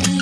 You